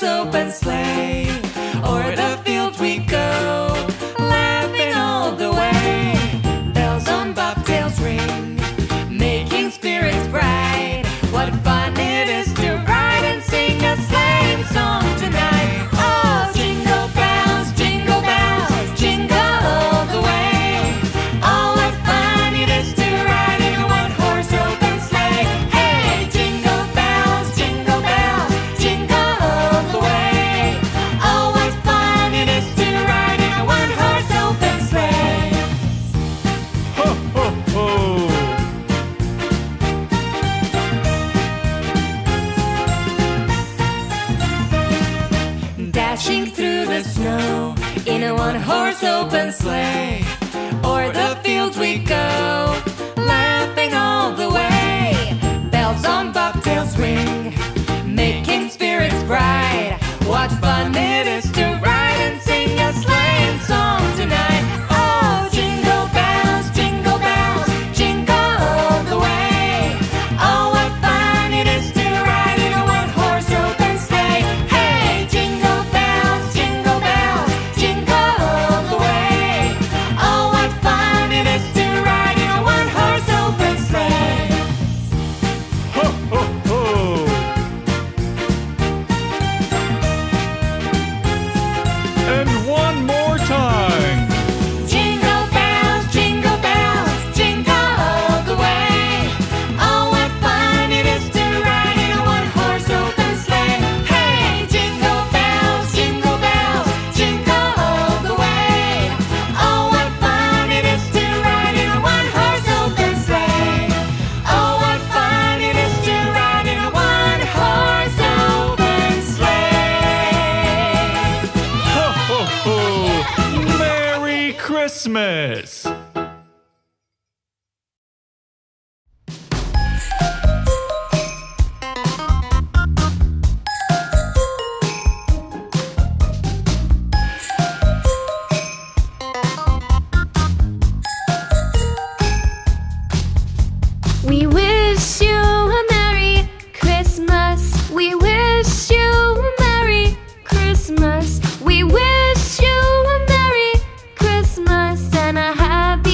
soap and sleigh. O'er the field we go, laughing all the way. Bells on bobtails ring, making spirits bright. What fun it is to ride and sing a sleighing song tonight. Oh, jingle bells, jingle all the way. Oh, what fun it is to ride in a one-horse open sleigh. Hey, jingle bells, jingle all the way. Oh, what fun it is to ride in a one-horse open sleigh. Ho, ho, ho! Dashing through the snow in a one-horse open sleigh. O'er the fields we go, laughing all the way. Bells on bobtails ring, making spirits bright. What fun it is to ride and sing a sleighing song tonight. Oh, jingle bells, jingle all the way. Oh, what fun it is to ride in a one-horse open sleigh. Hey, jingle bells, jingle all the way. Oh, what fun it is to ride in a one-horse open sleigh. Ho, ho, ho! And one more time. Jingle bells, jingle all the way. Oh, what fun it is to ride in a one-horse open sleigh. Hey, jingle bells, jingle all the way. Oh, what fun it is to ride in a one-horse open sleigh. Oh, what fun it is to ride in a one-horse open sleigh. Ho, ho, ho! Merry Christmas! We wish you a Merry Christmas. We wish you a Merry Christmas. We wish you a Merry Christmas and a Happy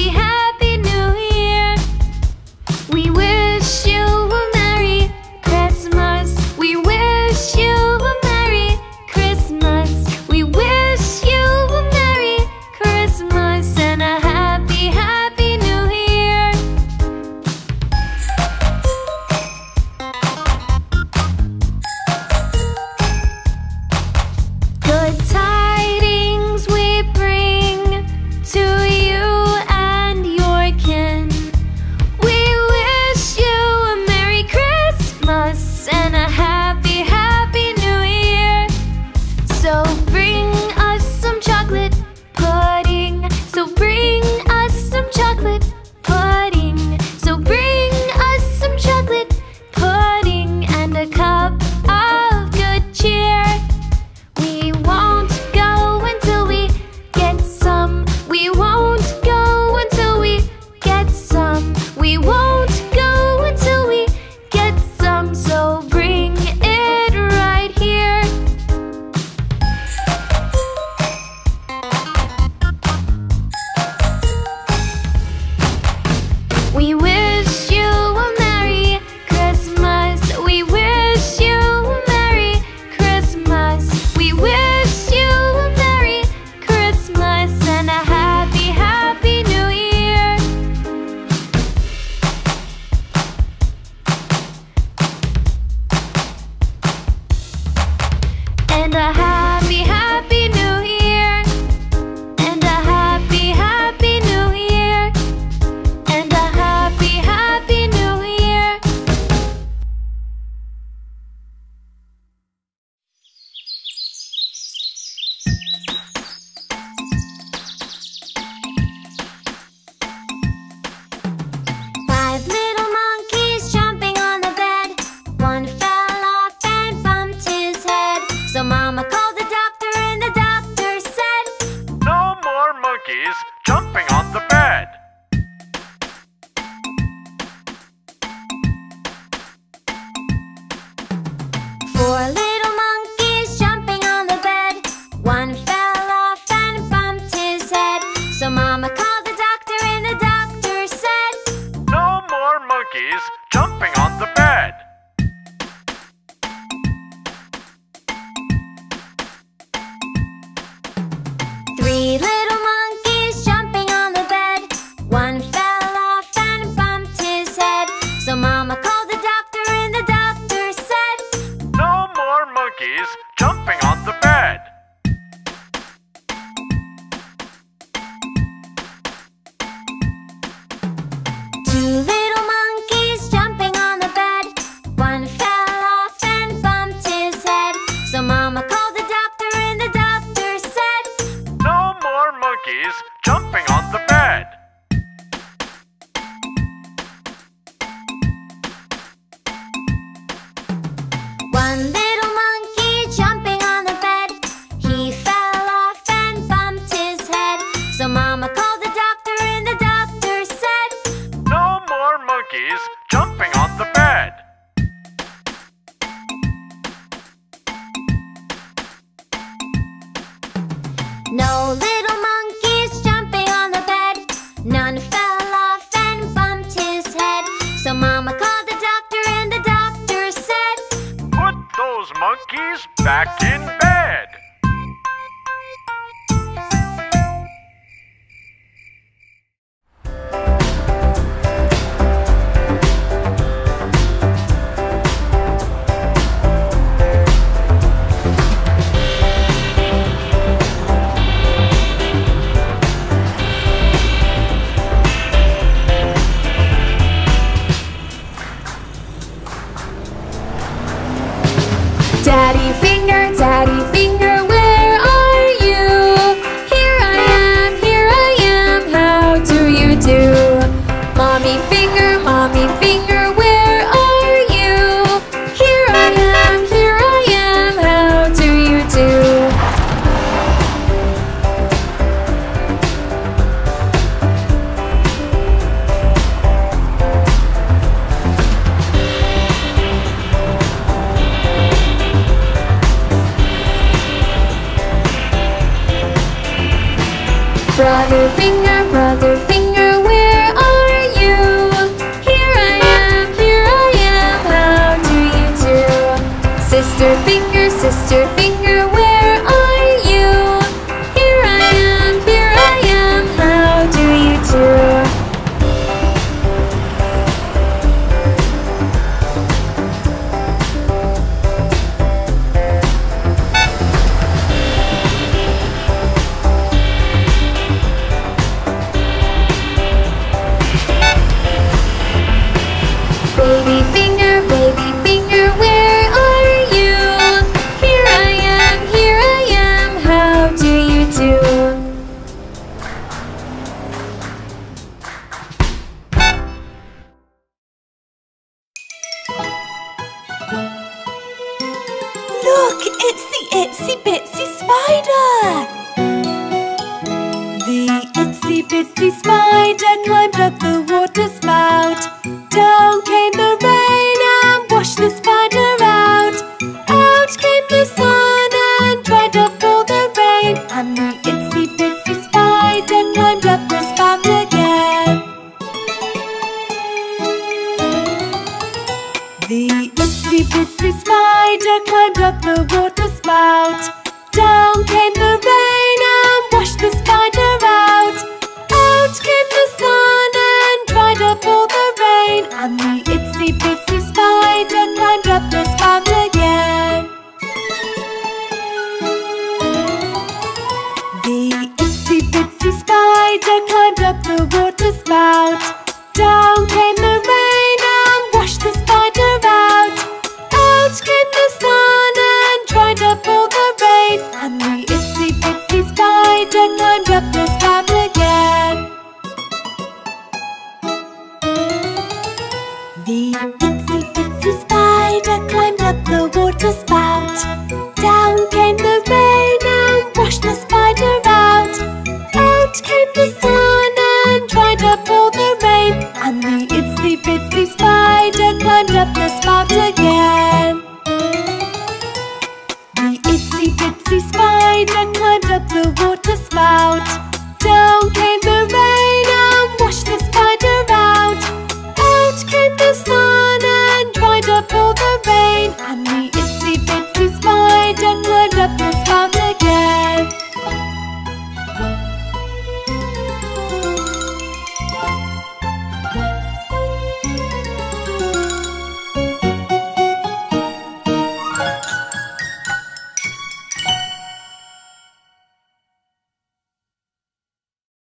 No little monkeys jumping on the bed. None fell off and bumped his head. So Mama called the doctor and the doctor said, "Put those monkeys back in bed." Daddy Finger, where are you? Here I am, how do you do? Mommy Finger, where are you? Here I am, how do you Brother Finger, where are you? Here I am, how do you do? Sister Finger, where are you? Here I am, how do you do? Baby Finger, where are you? Here I am, how do you do? Look, it's the Itsy Bitsy Spider! The Itsy Bitsy Spider climbed up the water spout. Down came the rain and washed the spider out. Out came the sun and dried up all the rain. And the Itsy Bitsy Spider climbed up the spout again. The Itsy Bitsy Spider climbed up the water spout. Down came the rain and washed the spider out. Out came the sun and dried up all the rain. And the Itsy Bitsy Spider climbed up the spout again. The Itsy Bitsy Spider climbed up the water spout. Down came the rain and washed the spider out. Out came the sun and dried up all the rain. And the Itsy Bitsy Spider climbed up the spout again. The Itsy Bitsy Spider climbed up the water spout. Down came the rain and washed the spider out. Out came the sun and dried up all the rain. And the Itsy Bitsy Spider climbed up the spout again. The Itsy Bitsy Spider climbed up the water spout. Down came the rain and washed the spider out. Out came the sun and dried up all the rain. And the Itsy Bitsy Spider climbed up the spout again.